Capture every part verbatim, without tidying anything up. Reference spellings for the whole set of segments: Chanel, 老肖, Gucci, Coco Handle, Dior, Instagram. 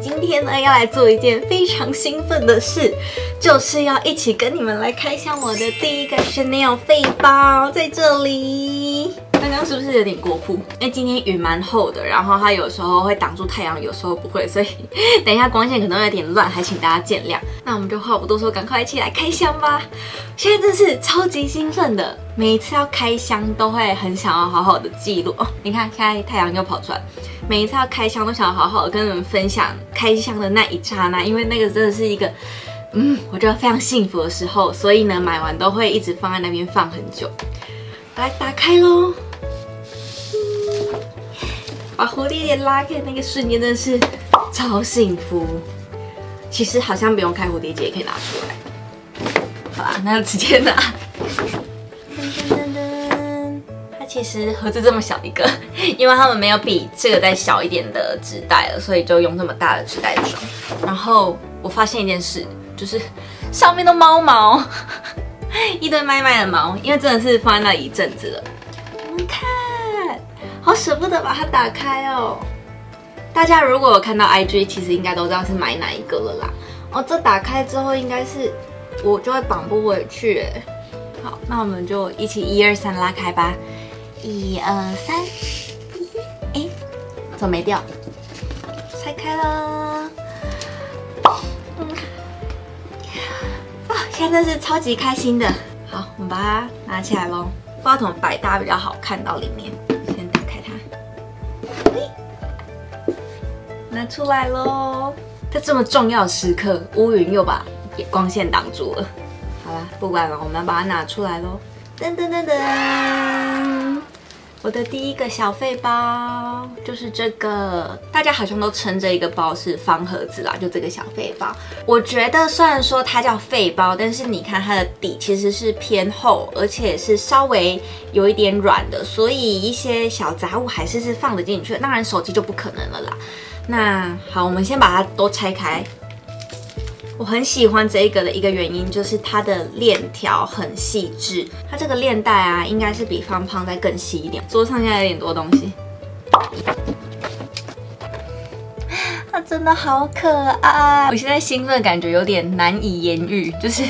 今天呢，要来做一件非常兴奋的事，就是要一起跟你们来开箱我的第一个 Chanel 背包，在这里。刚刚是不是有点过曝？因为今天雨蛮厚的，然后它有时候会挡住太阳，有时候不会，所以等一下光线可能有点乱，还请大家见谅。那我们就话不多说，赶快一起来开箱吧！现在真是超级兴奋的，每一次要开箱都会很想要好好的记录哦。你看，现在太阳又跑出来。 每一次要开箱都想好好的跟你们分享开箱的那一刹那，因为那个真的是一个，嗯，我觉得非常幸福的时候，所以呢，买完都会一直放在那边放很久。来打开咯，嗯、把蝴蝶结拉开那个瞬间真的是超幸福。其实好像不用开蝴蝶结也可以拿出来，好啦，那直接拿。 其实盒子这么小一个，因为他们没有比这个再小一点的纸袋了，所以就用这么大的纸袋装。然后我发现一件事，就是上面都猫毛，一堆麦麦的毛，因为真的是放在那一阵子了。你们看，好舍不得把它打开哦。大家如果有看到 I G， 其实应该都知道是买哪一个了啦。哦，这打开之后应该是我就会绑不回去哎。好，那我们就一起一二三拉开吧。 一二三，哎，怎么没掉？拆开了，嗯，啊，现在真是超级开心的。好，我们把它拿起来咯。不知道怎么摆大比较好看到里面，先打开它，拿出来咯。在这么重要的时刻，乌云又把光线挡住了。好啦，不管了，我们要把它拿出来咯。噔噔噔噔。 我的第一个小废包就是这个，大家好像都称这一个包是方盒子啦，就这个小废包。我觉得虽然说它叫废包，但是你看它的底其实是偏厚，而且是稍微有一点软的，所以一些小杂物还是是放得进去。当然手机就不可能了啦。那好，我们先把它都拆开。我很喜欢这一个的一个原因就是它的链条很细致，它这个链带啊，应该是比方胖再更细一点。桌上现在有点多东西，它真的好可爱。我现在兴奋的感觉有点难以言喻，就是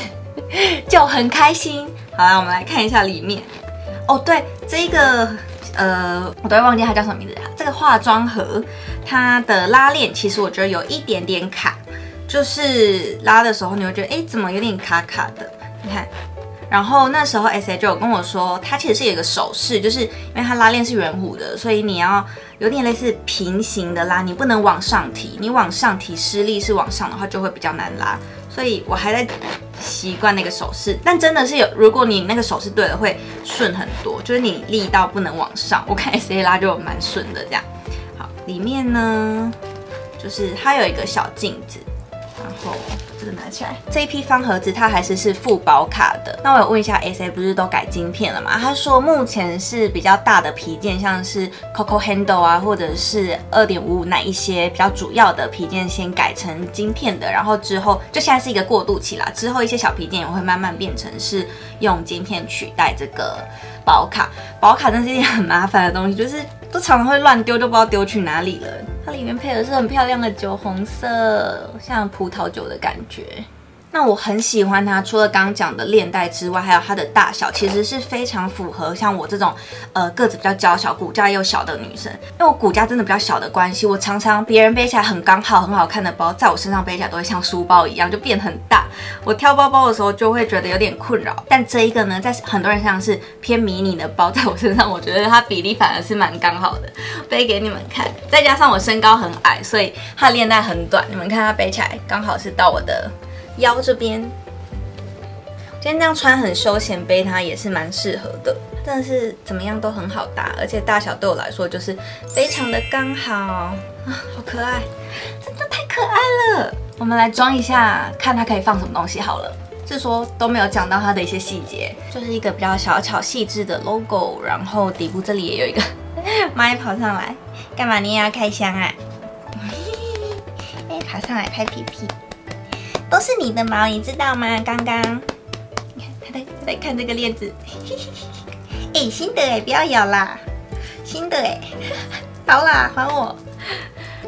就很开心。好啦，我们来看一下里面。哦，对，这个呃，我都会忘记它叫什么名字。这个化妆盒，它的拉链其实我觉得有一点点卡。 就是拉的时候，你会觉得哎、欸，怎么有点卡卡的？你看，然后那时候 S H 有跟我说，它其实是有一个手势，就是因为它拉链是圆弧的，所以你要有点类似平行的拉，你不能往上提，你往上提施力是往上的话就会比较难拉。所以我还在习惯那个手势，但真的是有，如果你那个手势对了，会顺很多，就是你力道不能往上。我看 S H 拉就蛮顺的这样。好，里面呢，就是它有一个小镜子。 然后这个拿起来，这一批方盒子它还是是附保卡的。那我有问一下 ，S A 不是都改晶片了嘛？他说目前是比较大的皮件，像是 Coco Handle 啊，或者是 二点五五 那一些比较主要的皮件先改成晶片的，然后之后就现在是一个过渡期啦。之后一些小皮件也会慢慢变成是用晶片取代这个保卡。保卡真是一件很麻烦的东西，就是都常常会乱丢，都不知道丢去哪里了。 它里面配的是很漂亮的酒红色，像葡萄酒的感觉。那我很喜欢它，除了刚刚讲的链带之外，还有它的大小，其实是非常符合像我这种呃个子比较娇小、骨架又小的女生。因为我骨架真的比较小的关系，我常常别人背起来很刚好、很好看的包，在我身上背起来都会像书包一样，就变很大。我挑包包的时候就会觉得有点困扰。但这一个呢，在很多人身上是偏迷你的包，在我身上我觉得它比例反而是蛮刚好的。背给你们看，再加上我身高很矮，所以它链带很短，你们看它背起来刚好是到我的 腰这边，今天这样穿很休闲，背它也是蛮适合的。真的是怎么样都很好搭，而且大小对我来说就是非常的刚好啊，好可爱，真的太可爱了。我们来装一下，看它可以放什么东西好了。是说都没有讲到它的一些细节，就是一个比较小巧细致的 logo， 然后底部这里也有一个蚂蚁跑上来，干嘛？你也要开箱啊？哎，爬上来拍屁屁。 都是你的毛，你知道吗？刚刚，你看他在在看这个链子，哎、欸，新的哎、欸，不要咬啦，新的哎、欸，好啦，还我。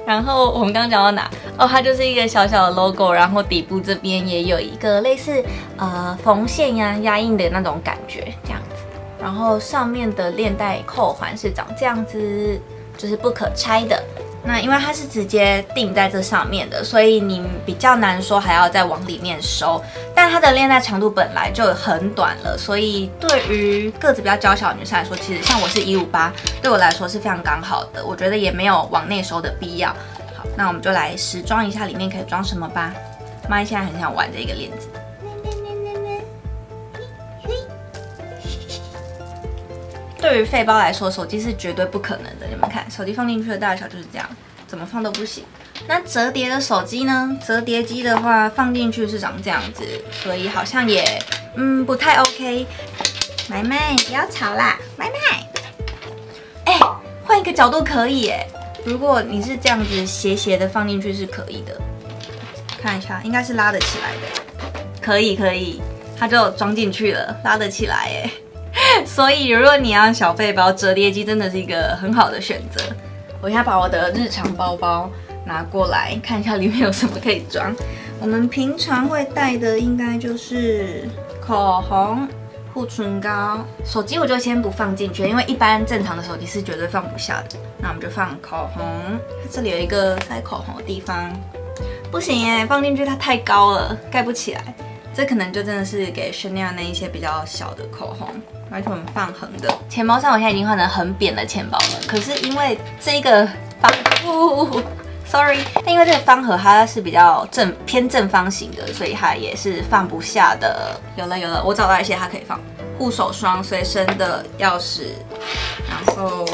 然后我们刚刚讲到哪？哦，它就是一个小小的 logo， 然后底部这边也有一个类似呃缝线呀、压印的那种感觉，这样子。然后上面的链带扣环是长这样子，就是不可拆的。那因为它是直接钉在这上面的，所以你比较难说还要再往里面收。但它的链带长度本来就很短了，所以对于个子比较娇小的女生来说，其实像我是一五八，对我来说是非常刚好的。我觉得也没有往内收的必要。好，那我们就来实装一下里面可以装什么吧。妈现在很想玩这个链子。 对于废包来说，手机是绝对不可能的。你们看，手机放进去的大小就是这样，怎么放都不行。那折叠的手机呢？折叠机的话，放进去是长这样子，所以好像也嗯不太 OK。麦麦，不要吵啦，麦麦。哎，换一个角度可以哎。如果你是这样子斜斜的放进去是可以的。看一下，应该是拉得起来的。可以可以，它就装进去了，拉得起来哎。 所以，如果你要小背包，折叠机真的是一个很好的选择。我现在把我的日常包包拿过来，看一下里面有什么可以装。我们平常会带的应该就是口红、护唇膏、手机，我就先不放进去，因为一般正常的手机是绝对放不下的。那我们就放口红，它这里有一个塞口红的地方，不行耶，放进去它太高了，盖不起来。 这可能就真的是给 Chanel 那一些比较小的口红，而且我们放横的钱包上，我现在已经换成很扁的钱包了。可是因为这个方，哦 ，sorry， 但因为这个方盒它是比较正偏正方形的，所以它也是放不下的。有了有了，我找到一些它可以放护手霜、随身的钥匙，然后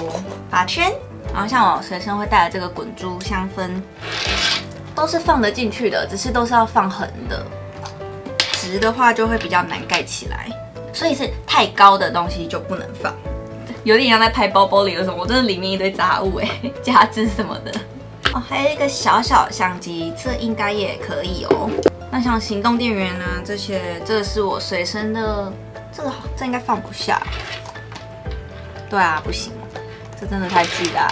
发圈，然后像我随身会带的这个滚珠香氛，都是放得进去的，只是都是要放横的。 直的话就会比较难盖起来，所以是太高的东西就不能放，有点像在拍包包里的什么，我真的里面一堆杂物哎、欸，夹子什么的。哦，还有一个小小相机，这应该也可以哦。那像行动电源啊这些，这是我随身的，这个这应该放不下。对啊，不行，这真的太巨大。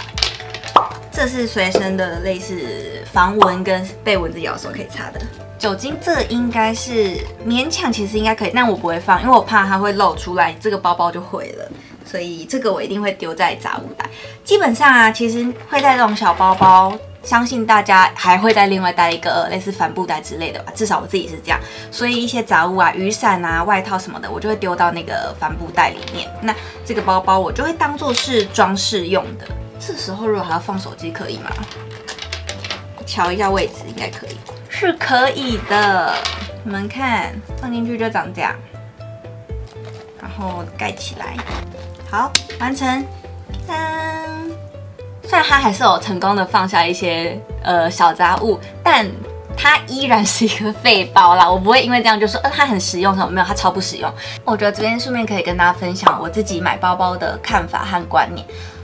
这是随身的，类似防蚊跟被蚊子咬的时候可以擦的。 酒精这应该是勉强，其实应该可以，但我不会放，因为我怕它会露出来，这个包包就毁了。所以这个我一定会丢在杂物袋。基本上啊，其实会带这种小包包，相信大家还会再另外带一个类似帆布袋之类的吧，至少我自己是这样。所以一些杂物啊、雨伞啊、外套什么的，我就会丢到那个帆布袋里面。那这个包包我就会当做是装饰用的。这时候如果还要放手机，可以吗？瞧一下位置，应该可以。 是可以的，你们看，放进去就长这样，然后盖起来，好，完成。当，虽然它还是有成功的放下一些呃小杂物，但它依然是一个废包啦。我不会因为这样就说，呃，它很实用，什么没有，它超不实用。我觉得这边顺便可以跟大家分享我自己买包包的看法和观念。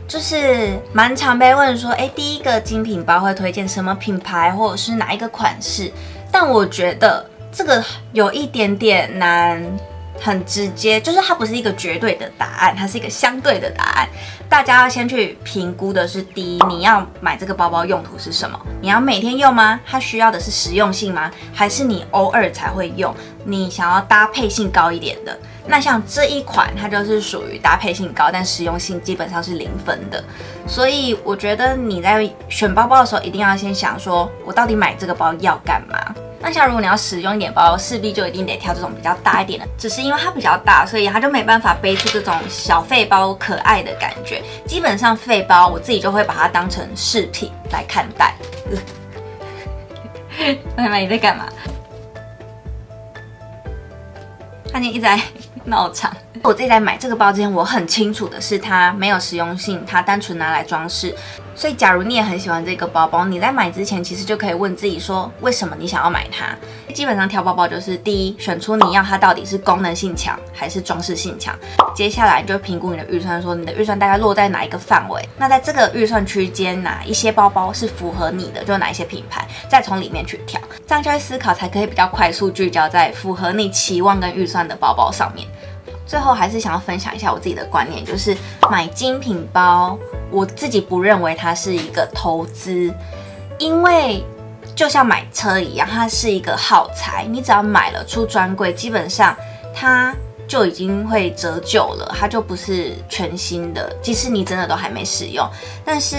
就是蛮常被问说，哎，第一个精品包会推荐什么品牌，或者是哪一个款式？但我觉得这个有一点点难，很直接，就是它不是一个绝对的答案，它是一个相对的答案。大家要先去评估的是，第一，你要买这个包包用途是什么？你要每天用吗？它需要的是实用性吗？还是你偶尔才会用？你想要搭配性高一点的？ 那像这一款，它就是属于搭配性高，但实用性基本上是零分的。所以我觉得你在选包包的时候，一定要先想说，我到底买这个包要干嘛？那像如果你要实用一点包，势必就一定得挑这种比较大一点的。只是因为它比较大，所以它就没办法背出这种小废包可爱的感觉。基本上废包，我自己就会把它当成饰品来看待。妹妹，你在干嘛？ 他今天一直在闹场。我自己在买这个包之前，我很清楚的是它没有实用性，它单纯拿来装饰。所以，假如你也很喜欢这个包包，你在买之前其实就可以问自己说，为什么你想要买它？基本上挑包包就是第一，选出你要它到底是功能性强还是装饰性强。接下来你就评估你的预算，说你的预算大概落在哪一个范围。那在这个预算区间，哪一些包包是符合你的，就哪一些品牌，再从里面去挑。 这样就会思考，才可以比较快速聚焦在符合你期望跟预算的包包上面。最后还是想要分享一下我自己的观念，就是买精品包，我自己不认为它是一个投资，因为就像买车一样，它是一个耗材，你只要买了出专柜，基本上它就已经会折旧了，它就不是全新的，即使你真的都还没使用。但是，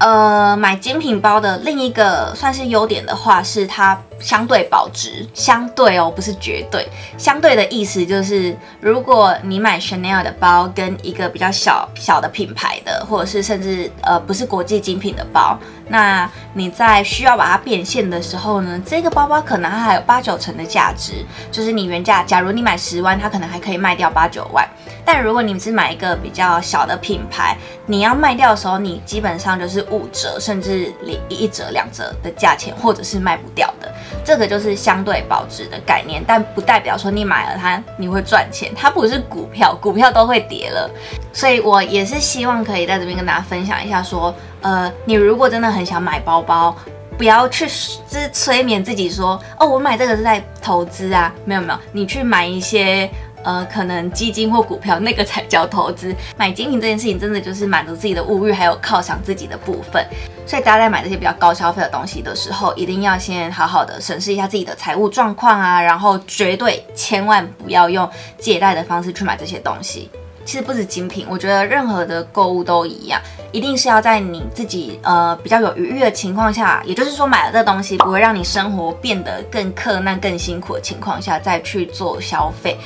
呃，买精品包的另一个算是优点的话，是它相对保值，相对哦，不是绝对。相对的意思就是，如果你买 Chanel 的包跟一个比较小小的品牌的，或者是甚至呃不是国际精品的包，那你在需要把它变现的时候呢，这个包包可能它还有八九成的价值，就是你原价，假如你买十万，它可能还可以卖掉八九万。但如果你是买一个比较小的品牌，你要卖掉的时候，你基本上就是五折，甚至一折、两折的价钱，或者是卖不掉的。这个就是相对保值的概念，但不代表说你买了它你会赚钱，它不是股票，股票都会跌了。所以我也是希望可以在这边跟大家分享一下说，呃，你如果真的很想买包包，不要去就是催眠自己说，哦，我买这个是在投资啊，没有没有，你去买一些。呃，可能基金或股票那个才叫投资，买精品这件事情真的就是满足自己的物欲，还有犒赏自己的部分。所以大家在买这些比较高消费的东西的时候，一定要先好好的审视一下自己的财务状况啊，然后绝对千万不要用借贷的方式去买这些东西。其实不止精品，我觉得任何的购物都一样，一定是要在你自己呃比较有余裕的情况下，也就是说买了这东西不会让你生活变得更困难、更辛苦的情况下，再去做消费。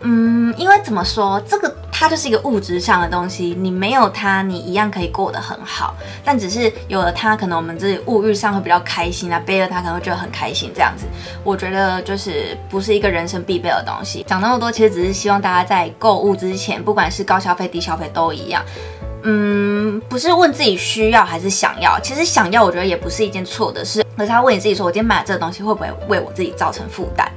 嗯，因为怎么说，这个它就是一个物质上的东西，你没有它，你一样可以过得很好。但只是有了它，可能我们自己物欲上会比较开心啊，背了它可能会觉得很开心这样子。我觉得就是不是一个人生必备的东西。讲那么多，其实只是希望大家在购物之前，不管是高消费、低消费都一样。嗯，不是问自己需要还是想要，其实想要我觉得也不是一件错的事，可是他问你自己说，我今天买了这个东西会不会为我自己造成负担？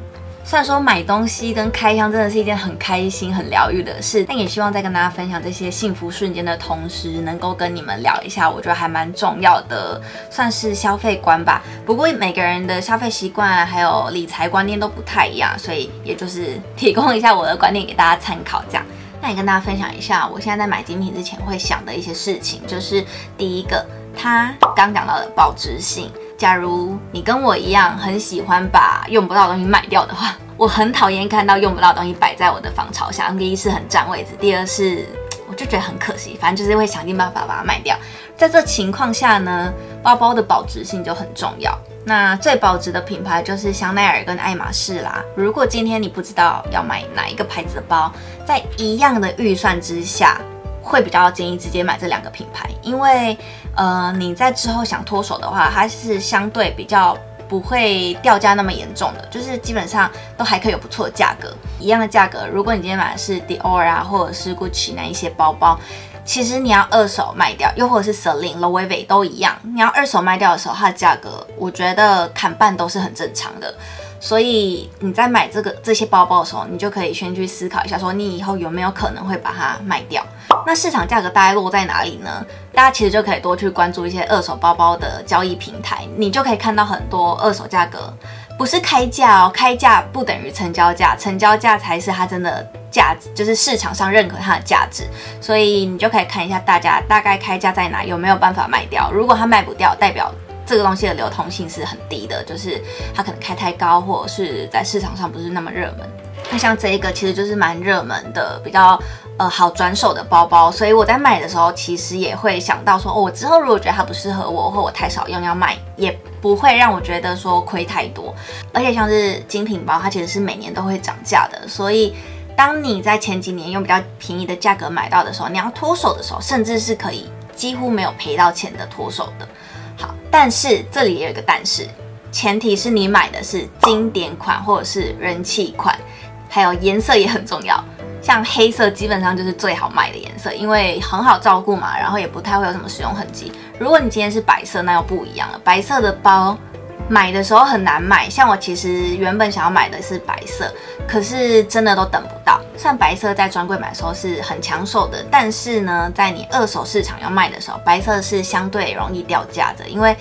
虽然说买东西跟开箱真的是一件很开心、很疗愈的事，但也希望在跟大家分享这些幸福瞬间的同时，能够跟你们聊一下，我觉得还蛮重要的，算是消费观吧。不过每个人的消费习惯还有理财观念都不太一样，所以也就是提供一下我的观念给大家参考，这样。那也跟大家分享一下，我现在在买精品之前会想的一些事情，就是第一个，它刚讲到的保值性。假如你跟我一样很喜欢把用不到的东西卖掉的话，我很讨厌看到用不到的东西摆在我的防潮箱。第一是很占位置，第二是我就觉得很可惜，反正就是会想尽办法把它卖掉。在这情况下呢，包包的保值性就很重要。那最保值的品牌就是香奈儿跟爱马仕啦。如果今天你不知道要买哪一个牌子的包，在一样的预算之下，会比较建议直接买这两个品牌，因为呃你在之后想脱手的话，它是相对比较不会掉价那么严重的，就是基本上都还可以有不错的价格。一样的价格，如果你今天买的是 Dior 啊，或者是 Gucci 那一些包包，其实你要二手卖掉，又或者是 Celine、Loewe v 都一样，你要二手卖掉的时候，它的价格我觉得砍半都是很正常的。所以你在买这个这些包包的时候，你就可以先去思考一下，说你以后有没有可能会把它卖掉。那市场价格大概落在哪里呢？大家其实就可以多去关注一些二手包包的交易平台，你就可以看到很多二手价格，不是开价哦，开价不等于成交价，成交价才是它真的价值，就是市场上认可它的价值。所以你就可以看一下大家大概开价在哪，有没有办法卖掉。如果它卖不掉，代表这个东西的流通性是很低的，就是它可能开太高，或者是在市场上不是那么热门。那像这一个其实就是蛮热门的，比较呃好转手的包包，所以我在买的时候其实也会想到说，哦，我之后如果觉得它不适合我，或我太少用要卖，也不会让我觉得说亏太多。而且像是精品包，它其实是每年都会涨价的，所以当你在前几年用比较便宜的价格买到的时候，你要脱手的时候，甚至是可以几乎没有赔到钱的脱手的。好，但是这里也有一个但是，前提是你买的是经典款或者是人气款，还有颜色也很重要。像黑色基本上就是最好卖的颜色，因为很好照顾嘛，然后也不太会有什么使用痕迹。如果你今天是白色，那又不一样了。白色的包买的时候很难买，像我其实原本想要买的是白色，可是真的都等不到。虽然白色在专柜买的时候是很抢手的，但是呢，在你二手市场要卖的时候，白色是相对容易掉价的，因为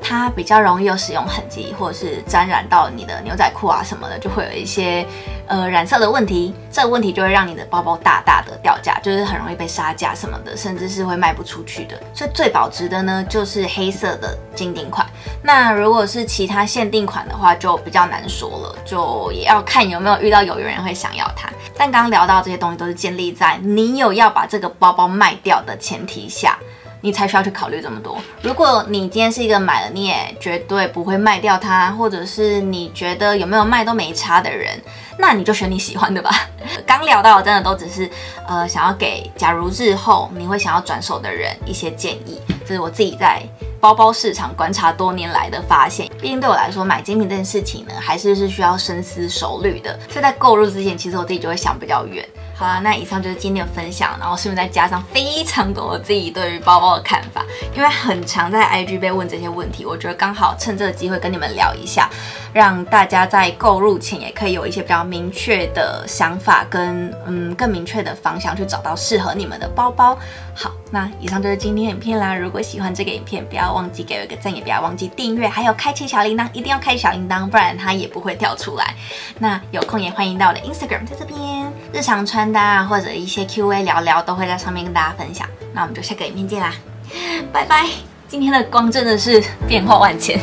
它比较容易有使用痕迹，或者是沾染到你的牛仔裤啊什么的，就会有一些呃染色的问题。这个问题就会让你的包包大大的掉价，就是很容易被杀价什么的，甚至是会卖不出去的。所以最保值的呢，就是黑色的精定款。那如果是其他限定款的话，就比较难说了，就也要看有没有遇到有缘人会想要它。但刚刚聊到这些东西，都是建立在你有要把这个包包卖掉的前提下。 你才需要去考虑这么多。如果你今天是一个买了你也绝对不会卖掉它，或者是你觉得有没有卖都没差的人，那你就选你喜欢的吧。刚聊到的真的都只是呃想要给，假如日后你会想要转手的人一些建议，这是我自己在包包市场观察多年来的发现。毕竟对我来说，买精品这件事情呢，还是是需要深思熟虑的。所以在购入之前，其实我自己就会想比较远。 好啦，那以上就是今天的分享，然后顺便再加上非常多我自己对于包包的看法，因为很常在 I G 被问这些问题，我觉得刚好趁这个机会跟你们聊一下，让大家在购入前也可以有一些比较明确的想法跟嗯更明确的方向去找到适合你们的包包。好，那以上就是今天的影片啦，如果喜欢这个影片，不要忘记给我一个赞，也不要忘记订阅，还有开启小铃铛，一定要开启小铃铛，不然它也不会跳出来。那有空也欢迎到我的 Instagram， 在这边日常穿。 单啊，或者一些 Q A 聊聊，都会在上面跟大家分享。那我们就下个影片见啦，拜拜！今天的光真的是变化万千。